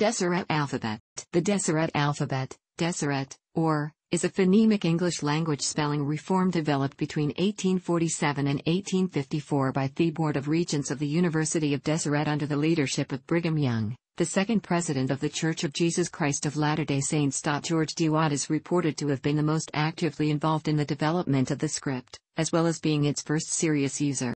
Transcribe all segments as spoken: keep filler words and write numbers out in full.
Deseret alphabet. The Deseret alphabet, Deseret, or, is a phonemic English language spelling reform developed between eighteen forty-seven and eighteen fifty-four by the Board of Regents of the University of Deseret under the leadership of Brigham Young. The second president of The Church of Jesus Christ of Latter-day Saints. George Dewott is reported to have been the most actively involved in the development of the script, as well as being its first serious user.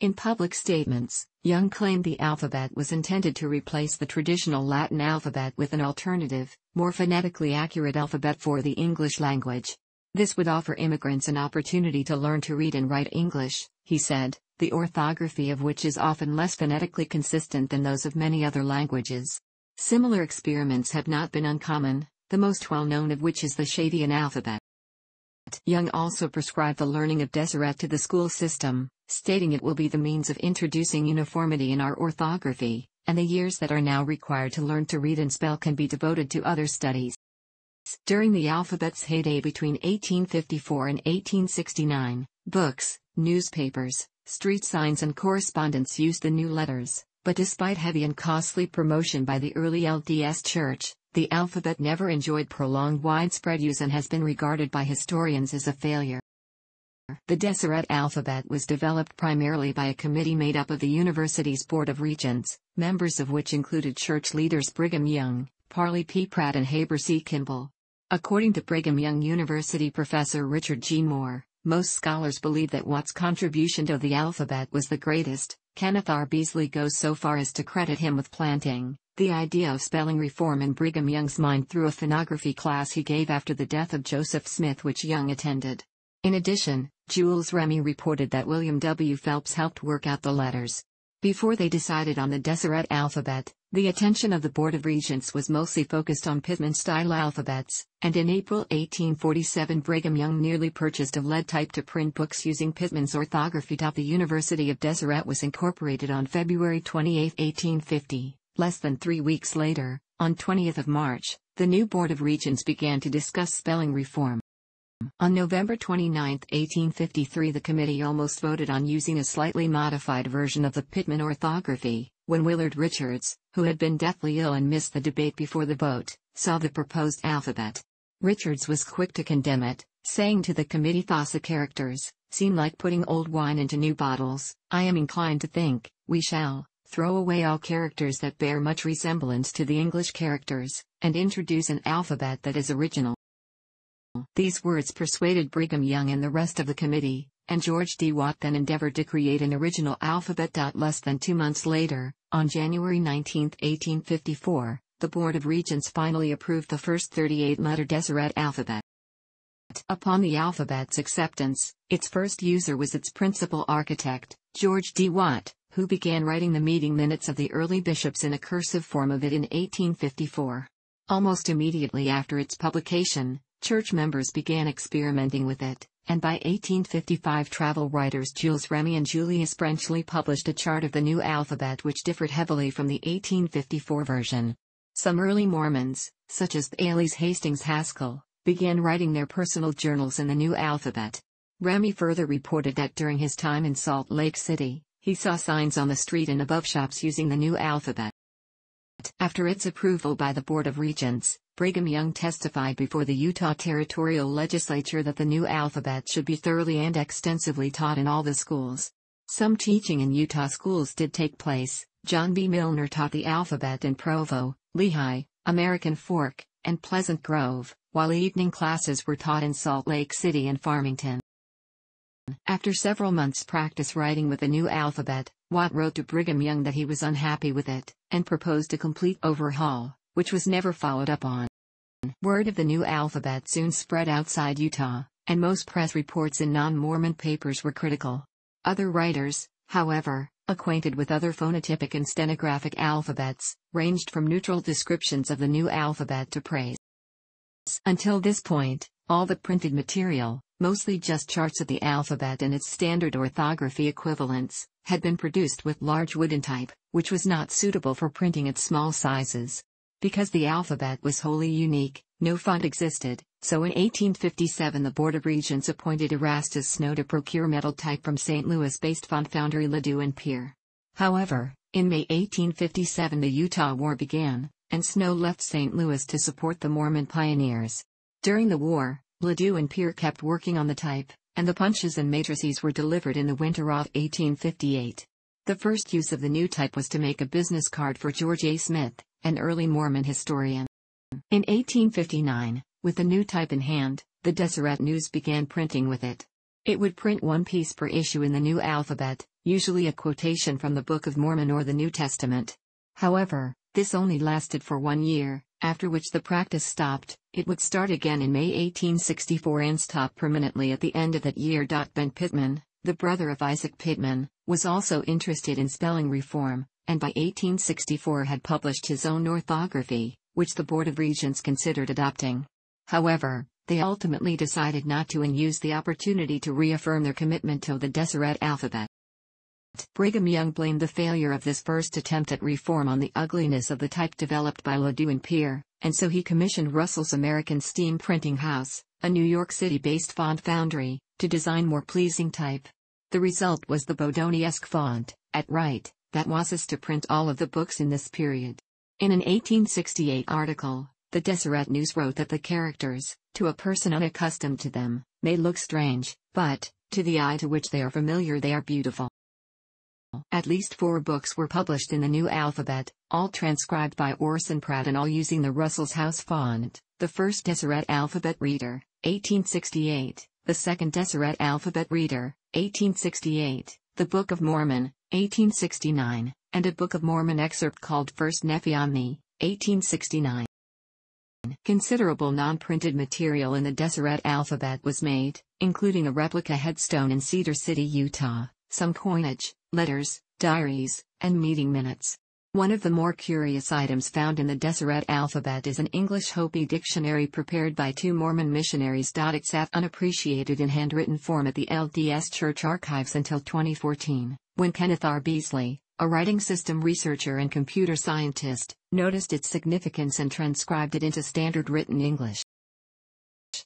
In public statements, Young claimed the alphabet was intended to replace the traditional Latin alphabet with an alternative, more phonetically accurate alphabet for the English language. This would offer immigrants an opportunity to learn to read and write English, he said, the orthography of which is often less phonetically consistent than those of many other languages. Similar experiments have not been uncommon, the most well-known of which is the Chadian alphabet. Young also prescribed the learning of Deseret to the school system, stating it will be the means of introducing uniformity in our orthography, and the years that are now required to learn to read and spell can be devoted to other studies. During the alphabet's heyday between eighteen fifty-four and eighteen sixty-nine, books, newspapers, street signs and correspondence used the new letters, but despite heavy and costly promotion by the early L D S Church, the alphabet never enjoyed prolonged widespread use and has been regarded by historians as a failure. The Deseret alphabet was developed primarily by a committee made up of the university's Board of Regents, members of which included church leaders Brigham Young, Parley P. Pratt and Haber C. Kimball. According to Brigham Young University professor Richard G. Moore, most scholars believe that Watt's contribution to the alphabet was the greatest. Kenneth R. Beasley goes so far as to credit him with planting the idea of spelling reform in Brigham Young's mind through a phonography class he gave after the death of Joseph Smith, which Young attended. In addition, Jules Remy reported that William W. Phelps helped work out the letters. Before they decided on the Deseret alphabet, the attention of the Board of Regents was mostly focused on Pitman-style alphabets, and in April eighteen forty-seven Brigham Young nearly purchased a lead type to print books using Pitman's orthography. The University of Deseret was incorporated on February twenty-eighth, eighteen fifty. Less than three weeks later, on twentieth of March, the new Board of Regents began to discuss spelling reform. On November twenty-ninth, eighteen fifty-three, the committee almost voted on using a slightly modified version of the Pitman orthography, when Willard Richards, who had been deathly ill and missed the debate before the vote, saw the proposed alphabet. Richards was quick to condemn it, saying to the committee, "Thassa characters seem like putting old wine into new bottles. I am inclined to think we shall throw away all characters that bear much resemblance to the English characters, and introduce an alphabet that is original." These words persuaded Brigham Young and the rest of the committee, and George Dewott then endeavored to create an original alphabet. Less than two months later, on January nineteenth, eighteen fifty-four, the Board of Regents finally approved the first thirty-eight letter Deseret alphabet. Upon the alphabet's acceptance, its first user was its principal architect, George Dewott, who began writing the meeting minutes of the early bishops in a cursive form of it in eighteen fifty-four. Almost immediately after its publication, church members began experimenting with it, and by eighteen fifty-five travel writers Jules Remy and Julius Brenchley published a chart of the new alphabet which differed heavily from the eighteen fifty-four version. Some early Mormons, such as Thales Hastings Haskell, began writing their personal journals in the new alphabet. Remy further reported that during his time in Salt Lake City, he saw signs on the street and above shops using the new alphabet. After its approval by the Board of Regents, Brigham Young testified before the Utah Territorial Legislature that the new alphabet should be thoroughly and extensively taught in all the schools. Some teaching in Utah schools did take place. John B. Milner taught the alphabet in Provo, Lehi, American Fork, and Pleasant Grove, while evening classes were taught in Salt Lake City and Farmington. After several months' practice writing with the new alphabet, Watt wrote to Brigham Young that he was unhappy with it, and proposed a complete overhaul, which was never followed up on. Word of the new alphabet soon spread outside Utah, and most press reports in non-Mormon papers were critical. Other writers, however, acquainted with other phonotypic and stenographic alphabets, ranged from neutral descriptions of the new alphabet to praise. Until this point, all the printed material, mostly just charts of the alphabet and its standard orthography equivalents, had been produced with large wooden type, which was not suitable for printing at small sizes. Because the alphabet was wholly unique, no font existed, so in eighteen fifty-seven the Board of Regents appointed Erastus Snow to procure metal type from Saint Louis-based font foundry Ledoux and Peer. However, In May eighteen fifty-seven the Utah War began, and Snow left Saint Louis to support the Mormon pioneers. During the war, Ledoux and Peer kept working on the type, and the punches and matrices were delivered in the winter of eighteen fifty-eight. The first use of the new type was to make a business card for George A. Smith, an early Mormon historian. In eighteen fifty-nine, with the new type in hand, the Deseret News began printing with it. It would print one piece per issue in the new alphabet, usually a quotation from the Book of Mormon or the New Testament. However, this only lasted for one year, after which the practice stopped. It would start again in May eighteen sixty-four and stop permanently at the end of that year. Ben Pittman, the brother of Isaac Pittman, was also interested in spelling reform, and by eighteen sixty-four had published his own orthography, which the Board of Regents considered adopting. However, they ultimately decided not to and used the opportunity to reaffirm their commitment to the Deseret alphabet. Brigham Young blamed the failure of this first attempt at reform on the ugliness of the type developed by Ledoux and Peer, and so he commissioned Russell's American Steam Printing House, a New York City-based font foundry, to design more pleasing type. The result was the Bodoni-esque font, at right, that was used to print all of the books in this period. In an eighteen sixty-eight article, the Deseret News wrote that the characters, to a person unaccustomed to them, may look strange, but, to the eye to which they are familiar they are beautiful. At least four books were published in the new alphabet, all transcribed by Orson Pratt and all using the Russell's House font, the first Deseret Alphabet Reader, eighteen sixty-eight, the second Deseret Alphabet Reader, eighteen sixty-eight, the Book of Mormon, eighteen sixty-nine, and a Book of Mormon excerpt called First Nephi-Omni, eighteen sixty-nine. Considerable non-printed material in the Deseret alphabet was made, including a replica headstone in Cedar City, Utah, some coinage, letters, diaries, and meeting minutes. One of the more curious items found in the Deseret alphabet is an English Hopi dictionary prepared by two Mormon missionaries. It sat unappreciated in handwritten form at the L D S Church Archives until twenty fourteen, when Kenneth R. Beasley, a writing system researcher and computer scientist, noticed its significance and transcribed it into standard written English.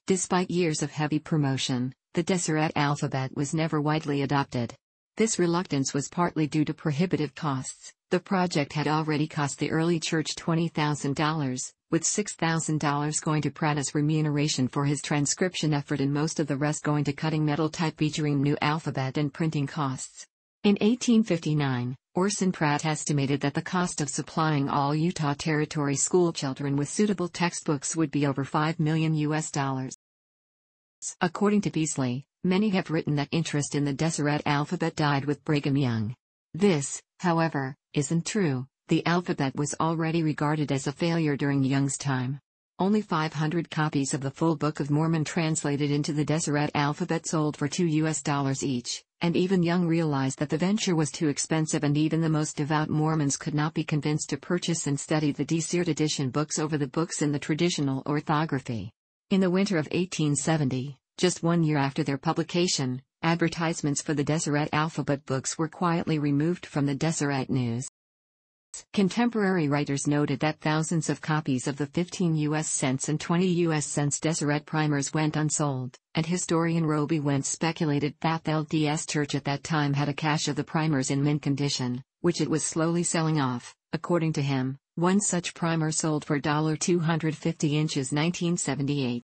Despite years of heavy promotion, the Deseret alphabet was never widely adopted. This reluctance was partly due to prohibitive costs. The project had already cost the early church twenty thousand dollars, with six thousand dollars going to Pratt as remuneration for his transcription effort and most of the rest going to cutting metal type featuring new alphabet and printing costs. In eighteen fifty-nine, Orson Pratt estimated that the cost of supplying all Utah Territory schoolchildren with suitable textbooks would be over five million U S dollars. According to Beasley, many have written that interest in the Deseret alphabet died with Brigham Young. This, however, isn't true. The alphabet was already regarded as a failure during Young's time. Only five hundred copies of the full Book of Mormon translated into the Deseret alphabet sold for two U S dollars each, and even Young realized that the venture was too expensive and even the most devout Mormons could not be convinced to purchase and study the Deseret edition books over the books in the traditional orthography. In the winter of eighteen seventy, just one year after their publication, advertisements for the Deseret alphabet books were quietly removed from the Deseret News. Contemporary writers noted that thousands of copies of the fifteen U S cents and twenty U S cents Deseret primers went unsold, and historian Roby Wentz speculated that the L D S Church at that time had a cache of the primers in mint condition, which it was slowly selling off. According to him, one such primer sold for two hundred fifty dollars in nineteen seventy-eight.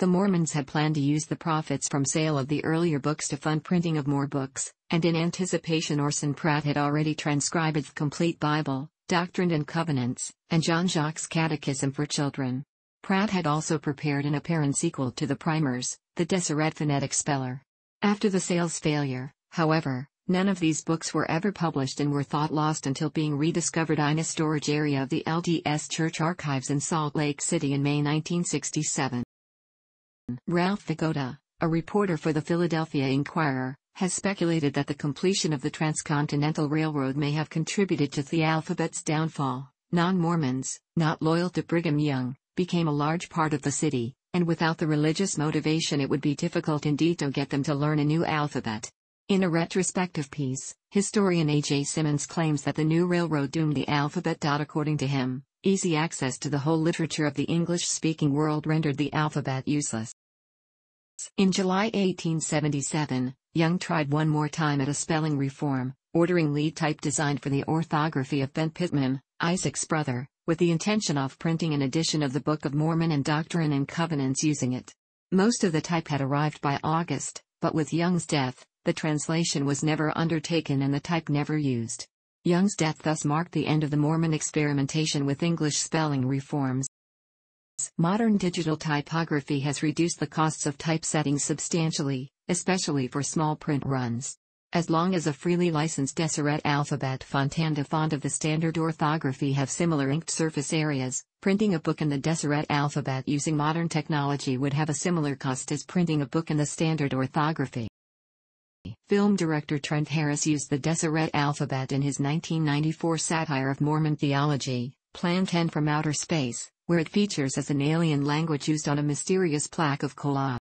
The Mormons had planned to use the profits from sale of the earlier books to fund printing of more books, and in anticipation Orson Pratt had already transcribed the Complete Bible, Doctrine and Covenants, and Jean-Jacques' Catechism for Children. Pratt had also prepared an apparent sequel to the primers, the Deseret Phonetic Speller. After the sales failure, however, none of these books were ever published and were thought lost until being rediscovered in a storage area of the L D S Church Archives in Salt Lake City in May nineteen sixty-seven. Ralph Vigoda, a reporter for the Philadelphia Inquirer, has speculated that the completion of the Transcontinental Railroad may have contributed to the alphabet's downfall. Non-Mormons, not loyal to Brigham Young, became a large part of the city, and without the religious motivation it would be difficult indeed to get them to learn a new alphabet. In a retrospective piece, historian A J Simmons claims that the new railroad doomed the alphabet. According to him, easy access to the whole literature of the English-speaking world rendered the alphabet useless. In July eighteen seventy-seven, Young tried one more time at a spelling reform, ordering lead type designed for the orthography of Ben Pittman, Isaac's brother, with the intention of printing an edition of the Book of Mormon and Doctrine and Covenants using it. Most of the type had arrived by August, but with Young's death, the translation was never undertaken and the type never used. Young's death thus marked the end of the Mormon experimentation with English spelling reforms. Modern digital typography has reduced the costs of typesetting substantially, especially for small print runs. As long as a freely licensed Deseret alphabet font and a font of the standard orthography have similar inked surface areas, printing a book in the Deseret alphabet using modern technology would have a similar cost as printing a book in the standard orthography. Film director Trent Harris used the Deseret alphabet in his nineteen ninety-four satire of Mormon theology, Plan ten from Outer Space, where it features as an alien language used on a mysterious plaque of Kolob.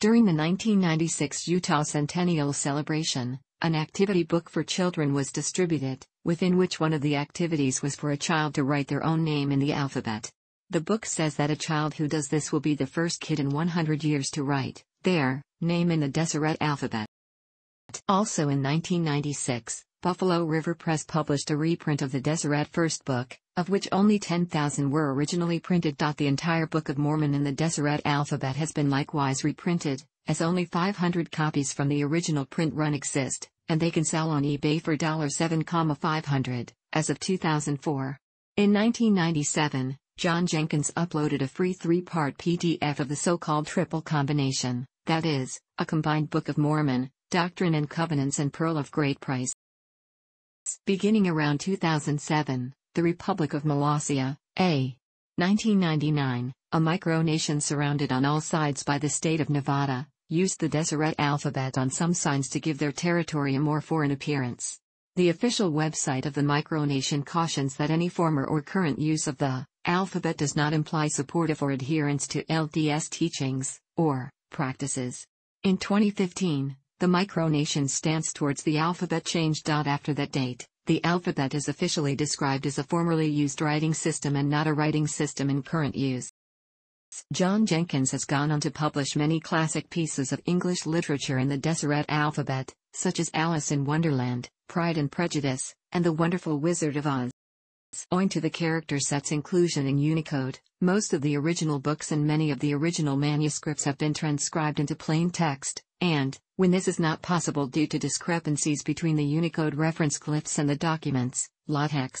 During the nineteen ninety-six Utah Centennial Celebration, an activity book for children was distributed, within which one of the activities was for a child to write their own name in the alphabet. The book says that a child who does this will be the first kid in one hundred years to write their name in the Deseret alphabet. Also in nineteen ninety-six, Buffalo River Press published a reprint of the Deseret First Book, of which only ten thousand were originally printed. The entire Book of Mormon in the Deseret alphabet has been likewise reprinted, as only five hundred copies from the original print run exist, and they can sell on eBay for seven thousand five hundred dollars, as of two thousand four. In nineteen ninety-seven, John Jenkins uploaded a free three-part P D F of the so-called Triple Combination, that is, a combined Book of Mormon, Doctrine and Covenants and Pearl of Great Price. Beginning around two thousand seven, the Republic of Molossia, A. nineteen ninety-nine, a micronation surrounded on all sides by the state of Nevada, used the Deseret alphabet on some signs to give their territory a more foreign appearance. The official website of the micronation cautions that any former or current use of the alphabet does not imply support of or adherence to L D S teachings or practices. In twenty fifteen, the micronation's stance towards the alphabet changed. After that date, the alphabet is officially described as a formerly used writing system and not a writing system in current use. John Jenkins has gone on to publish many classic pieces of English literature in the Deseret alphabet, such as Alice in Wonderland, Pride and Prejudice, and The Wonderful Wizard of Oz. Owing to the character set's inclusion in Unicode, most of the original books and many of the original manuscripts have been transcribed into plain text, and, when this is not possible due to discrepancies between the Unicode reference glyphs and the documents, LaTeX.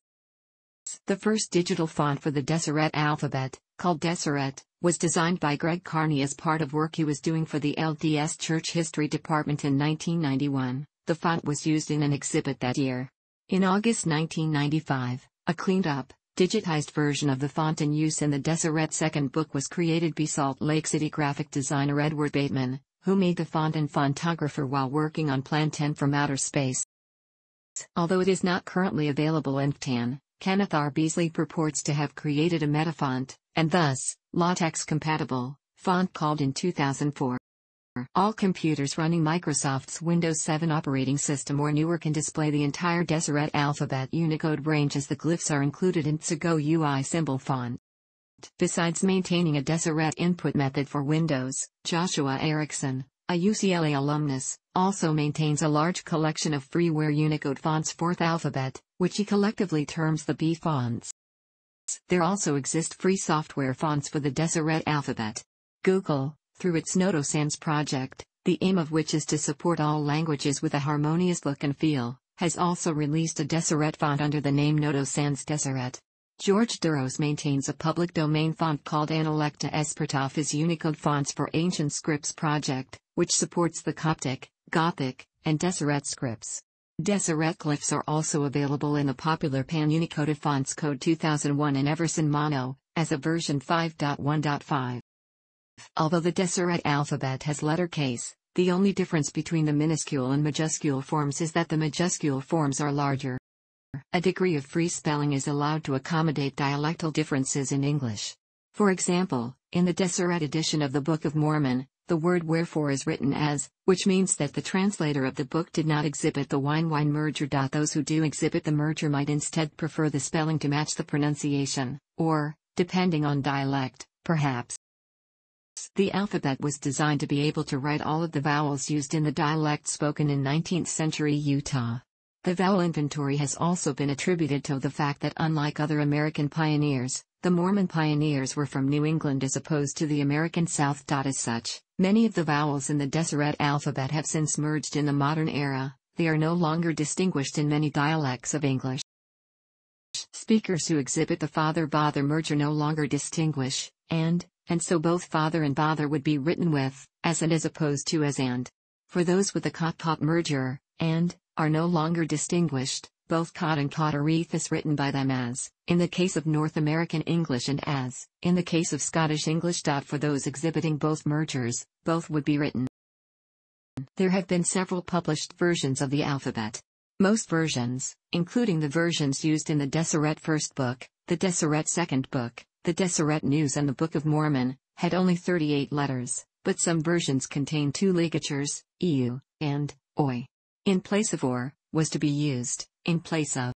The first digital font for the Deseret alphabet, called Deseret, was designed by Greg Carney as part of work he was doing for the L D S Church History Department in nineteen ninety-one. The font was used in an exhibit that year. In August nineteen ninety-five, a cleaned-up, digitized version of the font in use in the Deseret Second Book was created by Salt Lake City graphic designer Edward Bateman, who made the font and fontographer while working on Plan ten from Outer Space. Although it is not currently available in F T A N, Kenneth R. Beasley purports to have created a metafont, and thus, LaTeX-compatible, font called in two thousand four. All computers running Microsoft's Windows seven operating system or newer can display the entire Deseret alphabet Unicode range as the glyphs are included in Tsugo U I symbol font. Besides maintaining a Deseret input method for Windows, Joshua Erickson, a U C L A alumnus, also maintains a large collection of freeware Unicode fonts fourth alphabet, which he collectively terms the B fonts. There also exist free software fonts for the Deseret alphabet. Google, through its Noto Sans project, the aim of which is to support all languages with a harmonious look and feel, has also released a Deseret font under the name Noto Sans Deseret. George Duros maintains a public domain font called Analecta Espertofis Unicode Fonts for Ancient Scripts project, which supports the Coptic, Gothic, and Deseret scripts. Deseret glyphs are also available in the popular Pan-Unicoded Fonts Code two thousand one and Everson Mono, as a version five point one point five. Although the Deseret alphabet has lettercase, the only difference between the minuscule and majuscule forms is that the majuscule forms are larger. A degree of free spelling is allowed to accommodate dialectal differences in English. For example, in the Deseret edition of the Book of Mormon, the word wherefore is written as, which means that the translator of the book did not exhibit the wine-wine merger. Those who do exhibit the merger might instead prefer the spelling to match the pronunciation, or, depending on dialect, perhaps. The alphabet was designed to be able to write all of the vowels used in the dialect spoken in nineteenth century Utah. The vowel inventory has also been attributed to the fact that unlike other American pioneers, the Mormon pioneers were from New England as opposed to the American South. As such, many of the vowels in the Deseret alphabet have since merged in the modern era. They are no longer distinguished in many dialects of English. Speakers who exhibit the father-bother merger no longer distinguish, and, and so both father and bother would be written with, as and as opposed to as and. For those with the cot-pot merger, and, are no longer distinguished, both cot and cotareth is written by them as, in the case of North American English, and as, in the case of Scottish English. For those exhibiting both mergers, both would be written. There have been several published versions of the alphabet. Most versions, including the versions used in the Deseret First Book, the Deseret Second Book, the Deseret News and the Book of Mormon, had only thirty-eight letters, but some versions contain two ligatures, eu, and, oi. In place of or, was to be used, in place of.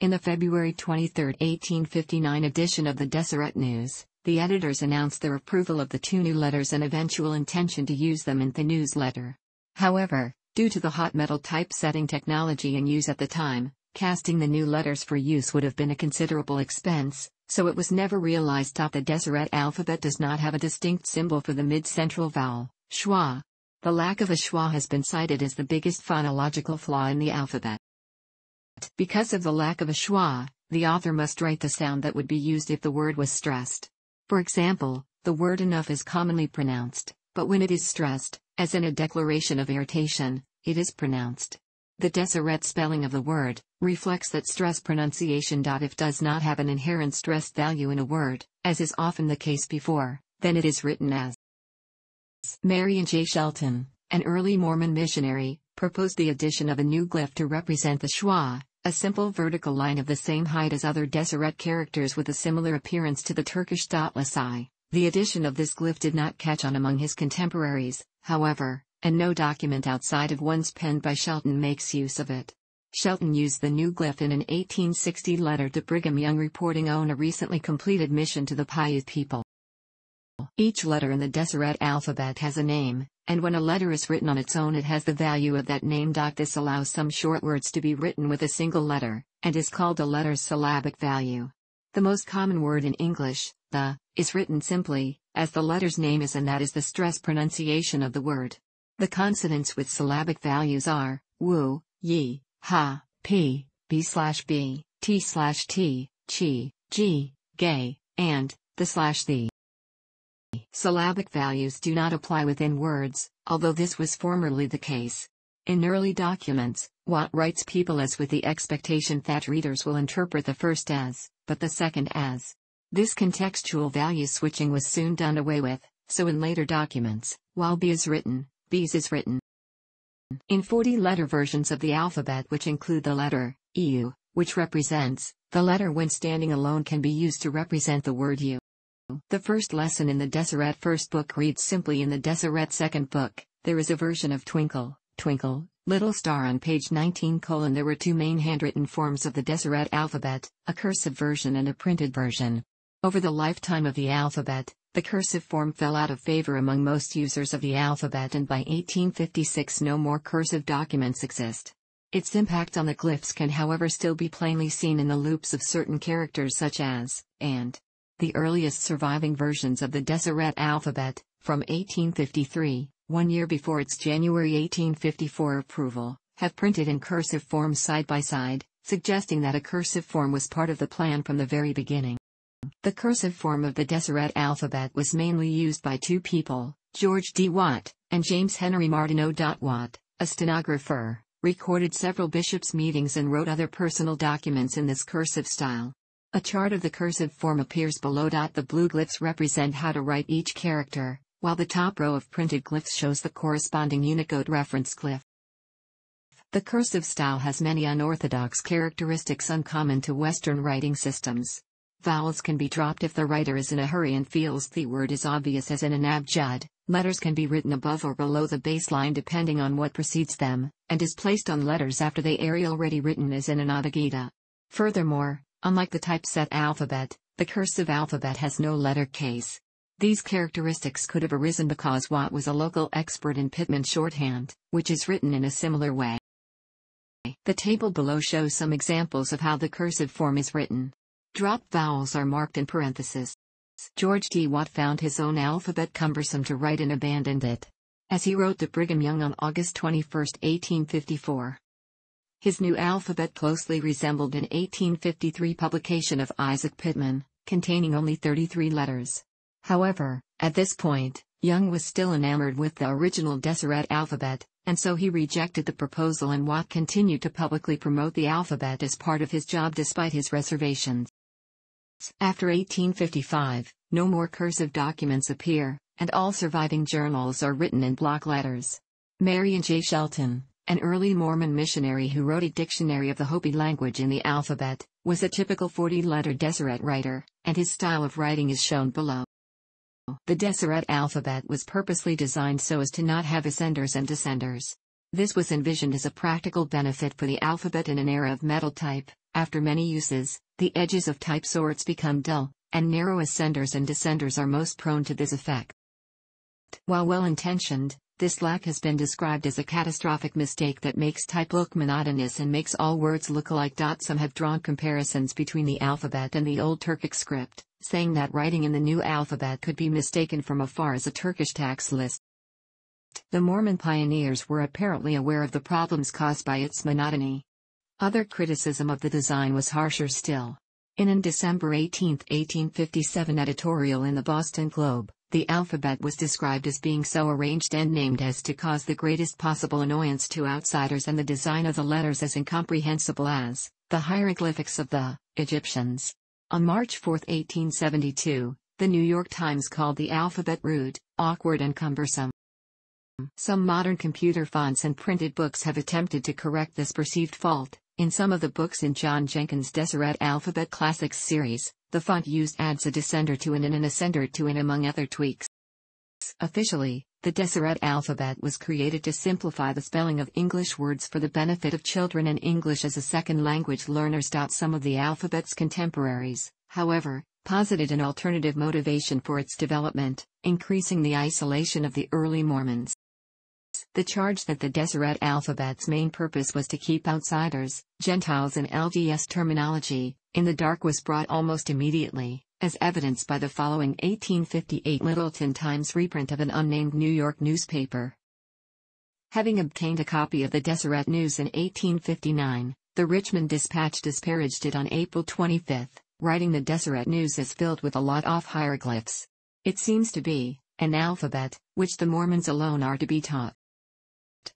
In the February twenty-third, eighteen fifty-nine edition of the Deseret News, the editors announced their approval of the two new letters and eventual intention to use them in the newsletter. However, due to the hot metal typesetting technology in use at the time, casting the new letters for use would have been a considerable expense, so it was never realized. The Deseret alphabet does not have a distinct symbol for the mid-central vowel, schwa. The lack of a schwa has been cited as the biggest phonological flaw in the alphabet. Because of the lack of a schwa, the author must write the sound that would be used if the word was stressed. For example, the word enough is commonly pronounced, but when it is stressed, as in a declaration of irritation, it is pronounced. The Deseret spelling of the word reflects that stress pronunciation. If does not have an inherent stress value in a word, as is often the case before, then it is written as. Marion J. Shelton, an early Mormon missionary, proposed the addition of a new glyph to represent the schwa, a simple vertical line of the same height as other Deseret characters with a similar appearance to the Turkish .lsi. The addition of this glyph did not catch on among his contemporaries, however, and no document outside of ones penned by Shelton makes use of it. Shelton used the new glyph in an eighteen sixty letter to Brigham Young reporting on a recently completed mission to the Paiute people. Each letter in the Deseret alphabet has a name, and when a letter is written on its own it has the value of that name. This allows some short words to be written with a single letter, and is called a letter's syllabic value. The most common word in English, the, is written simply, as the letter's name is, and that is the stress pronunciation of the word. The consonants with syllabic values are, wu, yi, ha, p, b slash b, t slash t, chi, g, gay, and, the slash the. Syllabic values do not apply within words, although this was formerly the case. In early documents, Watt writes people as with the expectation that readers will interpret the first as, but the second as. This contextual value switching was soon done away with, so in later documents, while b is written, bees is written. In forty-letter versions of the alphabet which include the letter, eu, which represents, the letter when standing alone can be used to represent the word you. The first lesson in the Deseret First Book reads simply. In the Deseret Second Book, there is a version of Twinkle, Twinkle, Little Star on page nineteen. There were two main handwritten forms of the Deseret alphabet, a cursive version and a printed version. Over the lifetime of the alphabet, the cursive form fell out of favor among most users of the alphabet, and by eighteen fifty-six no more cursive documents exist. Its impact on the glyphs can however still be plainly seen in the loops of certain characters such as, and. The earliest surviving versions of the Deseret alphabet, from eighteen fifty-three, one year before its January eighteen fifty-four approval, have printed in cursive form side by side, suggesting that a cursive form was part of the plan from the very beginning. The cursive form of the Deseret alphabet was mainly used by two people, George D. Watt, and James Henry Martineau. Watt, a stenographer, recorded several bishops' meetings and wrote other personal documents in this cursive style. A chart of the cursive form appears below. The blue glyphs represent how to write each character, while the top row of printed glyphs shows the corresponding Unicode reference glyph. The cursive style has many unorthodox characteristics uncommon to Western writing systems. Vowels can be dropped if the writer is in a hurry and feels the word is obvious, as in an abjad. Letters can be written above or below the baseline depending on what precedes them, and is placed on letters after they are already written, as in an Adagita. Furthermore, unlike the typeset alphabet, the cursive alphabet has no letter case. These characteristics could have arisen because Watt was a local expert in Pittman shorthand, which is written in a similar way. The table below shows some examples of how the cursive form is written. Dropped vowels are marked in parentheses. George T. Watt found his own alphabet cumbersome to write and abandoned it, as he wrote to Brigham Young on August twenty-first, eighteen fifty-four. His new alphabet closely resembled an eighteen fifty-three publication of Isaac Pitman, containing only thirty-three letters. However, at this point, Young was still enamored with the original Deseret alphabet, and so he rejected the proposal, and Watt continued to publicly promote the alphabet as part of his job despite his reservations. After eighteen fifty-five, no more cursive documents appear, and all surviving journals are written in block letters. Marion J. Shelton, an early Mormon missionary who wrote a dictionary of the Hopi language in the alphabet, was a typical forty-letter Deseret writer, and his style of writing is shown below. The Deseret alphabet was purposely designed so as to not have ascenders and descenders. This was envisioned as a practical benefit for the alphabet in an era of metal type. After many uses, the edges of type sorts become dull, and narrow ascenders and descenders are most prone to this effect. While well-intentioned, this lack has been described as a catastrophic mistake that makes type look monotonous and makes all words look alike. Some have drawn comparisons between the alphabet and the old Turkic script, saying that writing in the new alphabet could be mistaken from afar as a Turkish tax list. The Mormon pioneers were apparently aware of the problems caused by its monotony. Other criticism of the design was harsher still. In an December eighteenth, eighteen fifty-seven editorial in the Boston Globe, the alphabet was described as being so arranged and named as to cause the greatest possible annoyance to outsiders, and the design of the letters as incomprehensible as the hieroglyphics of the Egyptians. On March fourth, eighteen seventy-two, the New York Times called the alphabet rude, awkward, and cumbersome. Some modern computer fonts and printed books have attempted to correct this perceived fault. In some of the books in John Jenkins' Deseret Alphabet Classics series, the font used adds a descender to an in and an ascender to an, among other tweaks. Officially, the Deseret alphabet was created to simplify the spelling of English words for the benefit of children and English as a second language learners. Some of the alphabet's contemporaries, however, posited an alternative motivation for its development, increasing the isolation of the early Mormons. The charge that the Deseret alphabet's main purpose was to keep outsiders, Gentiles in L D S terminology, in the dark was brought almost immediately, as evidenced by the following eighteen fifty-eight Littleton Times reprint of an unnamed New York newspaper. Having obtained a copy of the Deseret News in eighteen fifty-nine, the Richmond Dispatch disparaged it on April twenty-fifth, writing the Deseret News as filled with a lot of hieroglyphs. It seems to be an alphabet, which the Mormons alone are to be taught.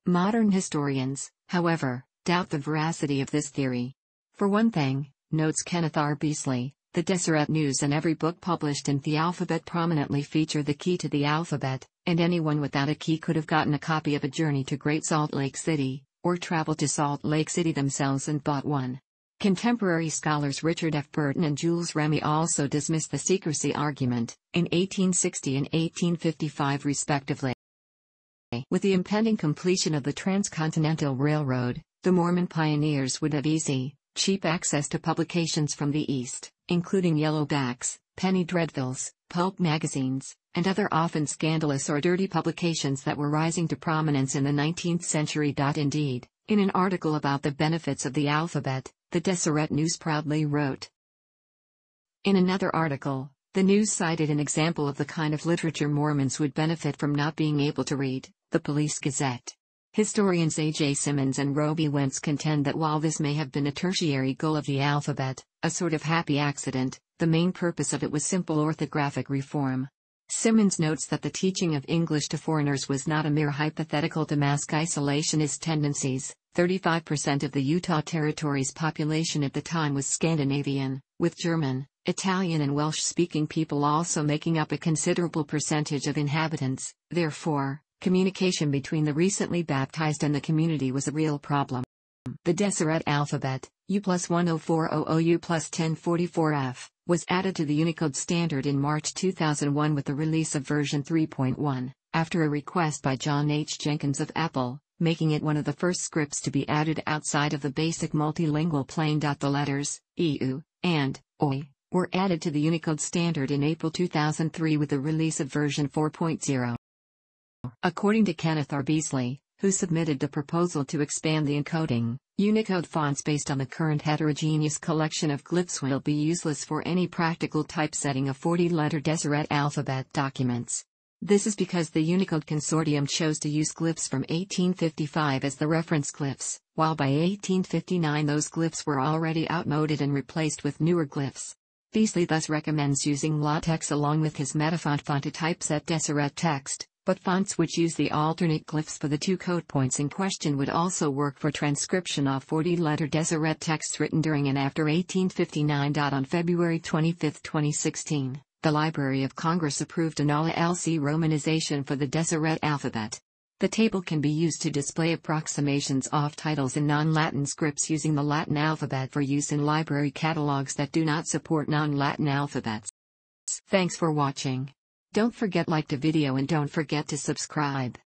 Modern historians, however, doubt the veracity of this theory. For one thing, notes Kenneth R. Beasley, the Deseret News and every book published in the alphabet prominently feature the key to the alphabet, and anyone without a key could have gotten a copy of A Journey to Great Salt Lake City, or traveled to Salt Lake City themselves and bought one. Contemporary scholars Richard F. Burton and Jules Remy also dismissed the secrecy argument, in eighteen sixty and eighteen fifty-five respectively. With the impending completion of the Transcontinental Railroad, the Mormon pioneers would have easy, cheap access to publications from the East, including yellowbacks, penny dreadfuls, pulp magazines, and other often scandalous or dirty publications that were rising to prominence in the nineteenth century. Indeed, in an article about the benefits of the alphabet, the Deseret News proudly wrote. In another article, the news cited an example of the kind of literature Mormons would benefit from not being able to read. The Police Gazette. Historians A J Simmons and Roby Wentz contend that while this may have been a tertiary goal of the alphabet, a sort of happy accident, the main purpose of it was simple orthographic reform. Simmons notes that the teaching of English to foreigners was not a mere hypothetical to mask isolationist tendencies. thirty-five percent of the Utah Territory's population at the time was Scandinavian, with German, Italian and Welsh-speaking people also making up a considerable percentage of inhabitants. Therefore, communication between the recently baptized and the community was a real problem. The Deseret alphabet, U plus one oh four hundred U plus ten forty-four F, was added to the Unicode standard in March two thousand one with the release of version three point one, after a request by John H. Jenkins of Apple, making it one of the first scripts to be added outside of the basic multilingual plane. The letters, E U, and, O I, were added to the Unicode standard in April two thousand three with the release of version four point oh. According to Kenneth R. Beasley, who submitted the proposal to expand the encoding. Unicode fonts based on the current heterogeneous collection of glyphs will be useless for any practical typesetting of forty-letter Deseret alphabet documents. This is because the Unicode Consortium chose to use glyphs from eighteen fifty-five as the reference glyphs, while by eighteen fifty-nine those glyphs were already outmoded and replaced with newer glyphs. Beasley thus recommends using LaTeX along with his Metafont font to typeset Deseret text, but fonts which use the alternate glyphs for the two code points in question would also work for transcription of forty-letter Deseret texts written during and after eighteen fifty-nine. On February twenty-fifth, twenty sixteen, the Library of Congress approved an all L C romanization for the Deseret alphabet. The table can be used to display approximations of titles in non-Latin scripts using the Latin alphabet for use in library catalogs that do not support non-Latin alphabets. Thanks for watching. Don't forget to like the video and don't forget to subscribe.